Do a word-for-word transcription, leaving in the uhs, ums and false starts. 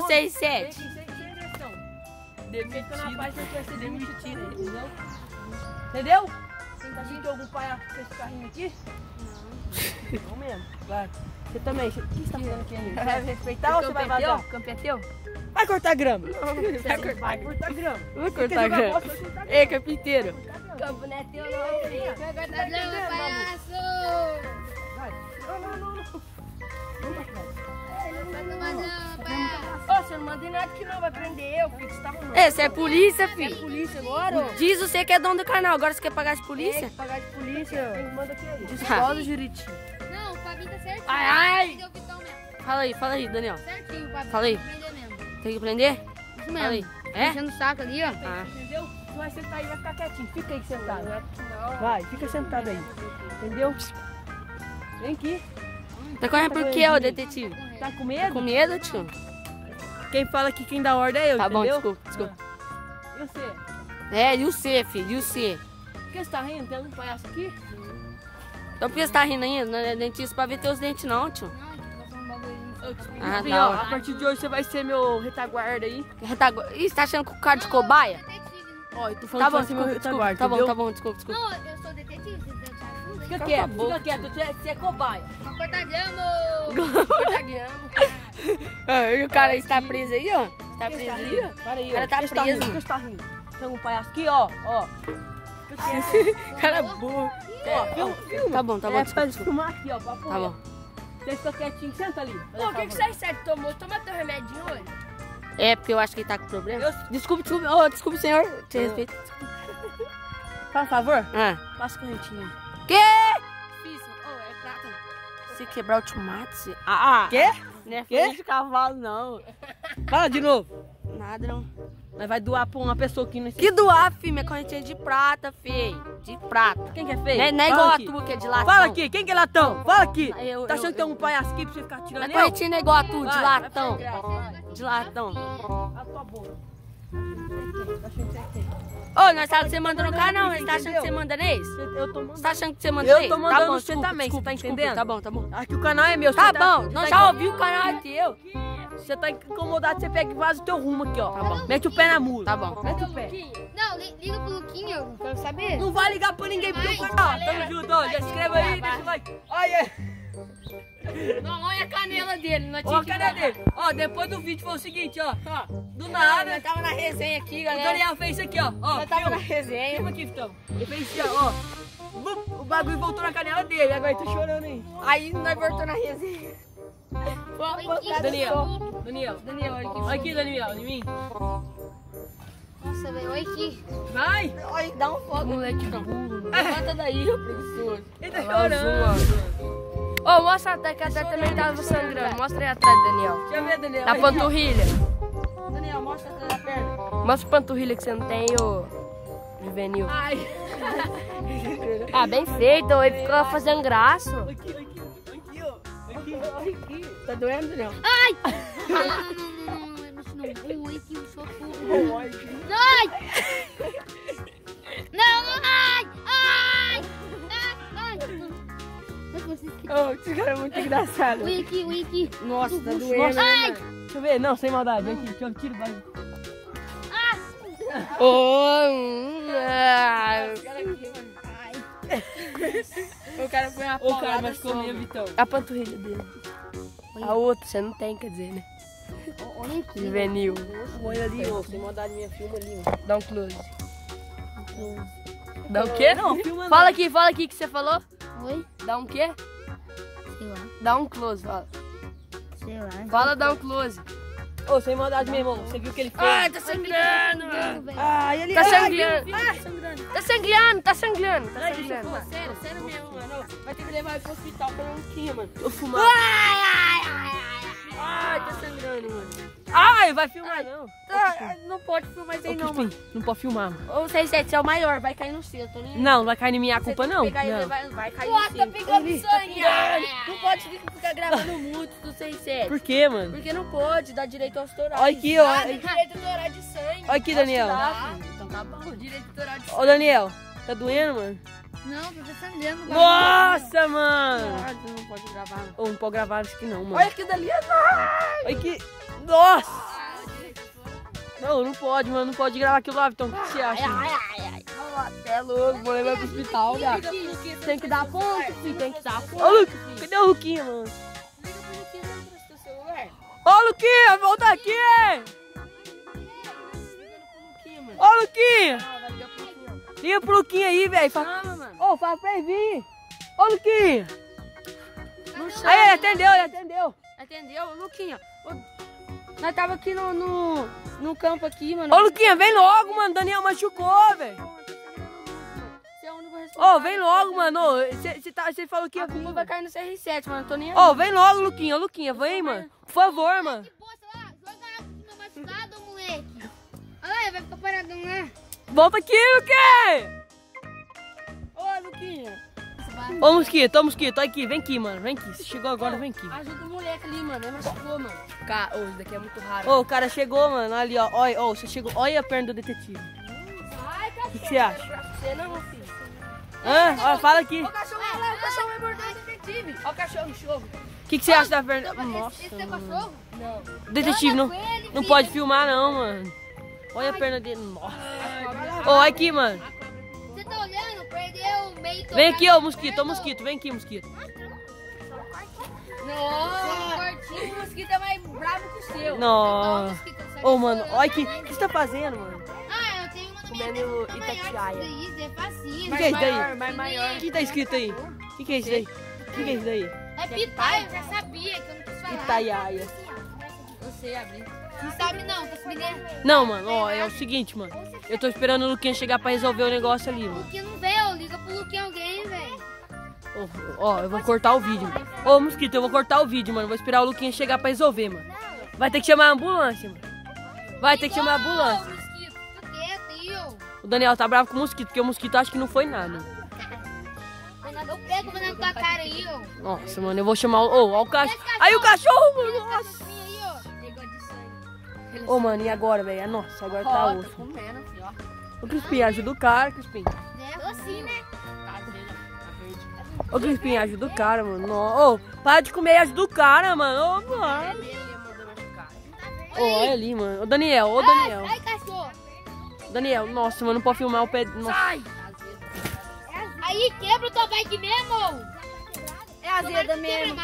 Não, C R sete. Entendeu? A gente tem algum pai com esse carrinho aqui? Não. Não mesmo. Vai. Você também. O que você tá fazendo aqui? Você vai respeitar ou você vai vazar? Vai cortar grama. Vai cortar grama. Vai cortar grama. Ei, carpinteiro. Campo não é teu, não. Vai cortar grama, palhaço. Vai. Não, não, não. Ô, você não manda em nada que não, vai prender eu, filho. Você tá falando. É, você é polícia, filho. É polícia agora? Diz você que é dono do canal, agora você quer pagar de polícia? É, pagar de polícia. Descola o Juriti. Não, o Fabinho tá certinho. Ai, ai. Fala aí, fala aí, Daniel. Certinho, Fabinho. Fala aí. Tem que prender? Isso mesmo. Fala aí. É? Deixando o saco ali, ó. Entendeu? Você vai sentar aí, vai ficar quietinho. Fica aí sentado. Vai, fica sentado aí. Entendeu? Vem aqui. Tá correndo por quê, ô detetive? Tá com medo? Tá com medo, tio? Quem fala que quem dá ordem é eu, tá entendeu? Tá bom, desculpa, desculpa. Ah. E o C? É, e o C, filho, e o C? Por que você tá rindo? Tem algum palhaço aqui? Então por que você tá rindo ainda? Não é dentista pra ver teus dentes não, tio. Não, nós somos bagulhinhos. Eu te pedi, ah, filho, ó, a partir de hoje você vai ser meu retaguarda aí. Retaguarda? Ih, você tá achando que o cara de cobaia? Não, eu sou detetive. Ó, eu tô falando tá que bom, você desculpa, tá bom, tá bom, desculpa, desculpa. Não, eu sou detetive, você deu te ajuda. Fica quieto, fica quieto, você é cobaia. Cortagamo! Cortagamo! E o cara está preso aí, ó. Está preso aí, ó. Para aí, ó. O cara tá preso. Por que você tá rindo? Tem um palhaço aqui, ó. Ó. Cara burro. Ó, tá bom, tá bom. É pra filmar aqui, ó. Tá bom. Você ficou quietinho, senta ali. Pô, o que você recebe? Tomou? Toma teu remedinho hoje? É, porque eu acho que ele tá com problema. Desculpe, desculpe. Ô, desculpe, senhor. Te respeito. Faz favor? Ah. Passa correntinha. Que? Difícil. Ô, é prata. Se quebrar o te mate. Ah, ah. Que? Não é folha de cavalo, não. Fala de novo. Nada, não. Mas vai doar pra uma pessoa aqui nesse... Que doar, filho? Minha correntinha é de prata, filho. De prata. Quem que é feio? Não é, não é igual aqui. A tua, que é de latão. Fala aqui. Quem que é latão? Fala aqui. Eu, tá achando eu, que tem um palhaço aqui pra você ficar tirando? Minha correntinha não é igual a tua, de latão. De latão. A tua boca. Ô, nós tá achando que você manda no canal, mas tá achando que você manda neles? Eu tô mandando. Você tá achando que você manda neles? Eu tô mandando você também, você tá entendendo? Tá bom, tá bom. Aqui o canal é meu. Tá bom, nós já ouvi o canal é teu. Você tá incomodado, você pega e vaza o teu rumo aqui, ó. Tá bom. Mete o pé na mula. Tá bom. Mete o pé. Não, liga pro Luquinho, pra eu saber. Não vai ligar pra ninguém, porque eu vou falar. Tamo junto, ó. Já se inscreve aí, deixa o like. Olha. Não, olha a canela dele, não tinha. Ó, a canela dele. Ó, depois do vídeo foi o seguinte, ó. ó do nada. Nós tava na resenha aqui, galera. O Daniel fez isso aqui, ó. ó nós tava filma. na resenha. Filma aqui, então. Ele fez isso, ó. ó. O bagulho voltou na canela dele. Agora ele tá chorando aí. Aí nós voltou na resenha. Daniel, Daniel, Daniel, Daniel, olha aqui. Olha aqui, Daniel, olha em mim. Nossa, velho, olha aqui. Vai! Olha, dá um fogo. Moleque burro. Levanta daí, professor. Ele tá chorando. Ô, oh, mostra atrás que atrás também tava sangrando. Mostra aí atrás, Daniel. Deixa eu ver, Daniel. Da panturrilha. Daniel, mostra atrás da perna. Mostra a panturrilha que você não tem, ô. Juvenil. Ai. Ah, bem feito, ele ficou fazendo graça. Aqui, aqui, aqui, ó. Aqui, aqui. Tá doendo, Daniel? Ai! Não, não, não, não, não, não. Oi, que eu sou fogo. Ai! Não, não, ai! Ai! Ai! Ai! Oh, esse cara é muito engraçado. Ui, aqui, ui, aqui. Nossa, tá doendo. Ai! Deixa eu ver, não, sem maldade. Vem aqui, deixa eu tirar o bagulho. Ah! Oh, hum, ah. O cara foi uma paulada. O cara mas comia, Vitão. A panturrilha dele. A outra, você não tem, quer dizer, né? Olha aqui. Juvenil. Olha ali, ó, sem maldade minha, filma ali, ó. Dá um close. Um close. Dá o quê? Não, filma. Fala aqui, fala aqui o que você falou. Oi? Dá um quê? Sei lá. Dá um close, fala. Sei lá. Fala, dá um close. Ô, oh, sem maldade, meu irmão. Você viu o que ele fez? Ai, tá sangrando, mano. Ai, ele... Tá sangrando. Tá sangrando, tá sangrando. Tá sangrando. Sério, sério mesmo, mano. Vai ter que levar ele pro hospital pra Luquinha, mano. Eu fumar. Ai, ai, ai, ai. Ai, tá sangrando, mano. Ai, vai filmar, não. Não pode filmar isso aí, não, mano. Não pode filmar, mano. Ô, C R sete é o maior, vai cair no seu, tô nem... Não, não vai cair em minha culpa, não. Vai cair no seu. Tá pegando sangue. Não pode ficar gravando muito do C R sete. Por quê, mano? Porque não pode dar direito autoral. Olha aqui, ó. Direito autoral de sangue. Olha aqui, Daniel. Então tá bom. Direito autoral de sangue. Ô, Daniel, tá doendo, mano? Não, porque tá sangrando. Nossa, mano. Não pode gravar. Não pode gravar isso aqui não, mano. Olha aqui, Daniel. Olha aqui. Nossa! Não, não pode, mano. Não pode gravar aquilo lá, então. O que você acha? Ai, ai, ai. Você é louco, vou levar pro hospital, cara. Tem que dar ponto, filho. Tem que dar ponto. Ô, Luque, cadê o Luquinha, mano? Liga pro Luquinha, não trouxe teu celular. Ô, Luquinha, volta aqui, hein? Ô, Luquinha! Liga pro Luquinha aí, velho. Chama, mano. Ô, fala pra ele vir. Ô, Luquinha! Aí, ele atendeu, ele atendeu. Atendeu, Luquinha. Nós tava aqui no, no, no campo aqui, mano. Ô, Luquinha, vem logo, mano. Daniel machucou, velho. Ô, vem logo, mano. Você tá, falou que a culpa vai cair no C R sete, mano. Tô nem aí. Ô, vem logo, Luquinha. Ô, Luquinha, vem, mano. Por favor, mano. Joga água aqui no machucado, moleque. Olha lá, ele vai ficar paradão, né? Volta aqui, Luquinha. Ô, Luquinha. Ô, mosquito, ô, mosquito, olha aqui, vem aqui, mano, vem aqui, você chegou agora, vem aqui. Ajuda o moleque ali, mano, ele machucou, mano. Cara, oh, isso daqui é muito raro. Ô, oh, o cara chegou, mano, ali, ó, olha, ó, você chegou, olha a perna do detetive. Ai, cachorro. O que, que você acha? Pra você não, filho. Hã? Olha, fala aqui. Ô, cachorro, olha lá, o cachorro vai morder o detetive. Ó o cachorro, chorro. O que, que você acha da perna? Nossa, esse é cachorro? Não. Detetive, não, não pode filmar, não, mano. Olha a perna dele, nossa. Ô, olha aqui, mano. Você tá olhando? Vem aqui, ó, mosquito, ó, mosquito, vem aqui, mosquito. Nossa, o mosquito é mais bravo que o seu. Nossa. Ô, oh, mano, olha aqui, o que você tá fazendo, mano? Ah, eu tenho uma do meu Itatiaia. O que é isso daí? O que tá escrito aí? O que é isso daí? O que é isso daí? É pitaia, eu já sabia que eu não quis falar. Itatiaia. Eu sei abrir. Não sabe não, tá subindo. Não, mano, ó, é o seguinte, mano. Eu tô esperando o Luquinha chegar pra resolver o negócio ali, mano. O Luquinha não veio, liga pro Luquinha alguém, velho. Ó, oh, oh, eu vou cortar o vídeo. Ô, oh, mosquito, eu vou cortar o vídeo, mano. Vou esperar o Luquinha chegar pra resolver, mano. Vai ter que chamar a ambulância, mano. Vai ter que chamar a ambulância. O Daniel tá bravo com o mosquito, porque o mosquito acha que não foi nada. Eu pego na tua cara aí, ó. Nossa, mano, eu vou chamar o... Ô, ó o cachorro. Aí o cachorro, mano, nossa. Ô, oh, mano, e agora, velho? Nossa, agora oh, tá osso. Tá comendo, filho, ó. Ô, Crispinho, ajuda o cara, Crispinho. Tô assim, né? Ô, Crispinho, ajuda o cara, mano. Ô, oh, para de comer e ajuda o cara, mano. Ô, oh, mano. Ô, oh, olha ali, mano. Ô, oh, Daniel, ô, oh, Daniel. Ai, cachorro. Daniel, nossa, mano, não pode filmar o pé. Nossa. Sai. Aí, quebra o teu bike mesmo. É azeda mesmo.